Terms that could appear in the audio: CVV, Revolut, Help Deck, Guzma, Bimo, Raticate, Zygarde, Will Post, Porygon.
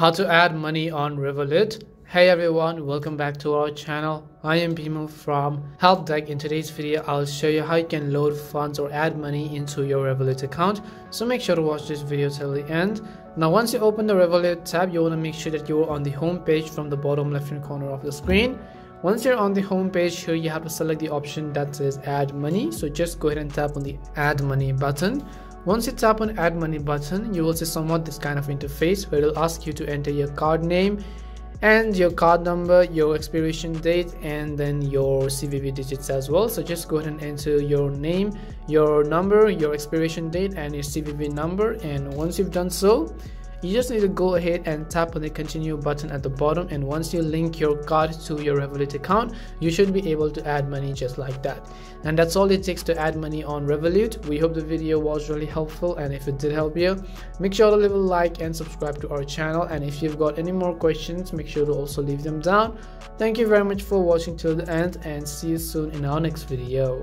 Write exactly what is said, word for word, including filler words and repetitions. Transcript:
How to add money on Revolut. Hey everyone, welcome back to our channel. I am Bimo from Help Deck. In today's video, I'll show you how you can load funds or add money into your Revolut account. So make sure to watch this video till the end. Now, once you open the Revolut tab, you want to make sure that you're on the home page from the bottom left hand corner of the screen. Once you're on the home page here, you have to select the option that says add money. So just go ahead and tap on the add money button. Once you tap on add money button, you will see somewhat this kind of interface where it will ask you to enter your card name and your card number, your expiration date, and then your C V V digits as well. So just go ahead and enter your name, your number, your expiration date, and your C V V number. And once you've done so, you just need to go ahead and tap on the continue button at the bottom, and once you link your card to your Revolut account, you should be able to add money just like that. And that's all it takes to add money on Revolut. We hope the video was really helpful, and if it did help you, make sure to leave a like and subscribe to our channel. And if you've got any more questions, make sure to also leave them down. Thank you very much for watching till the end, and see you soon in our next video.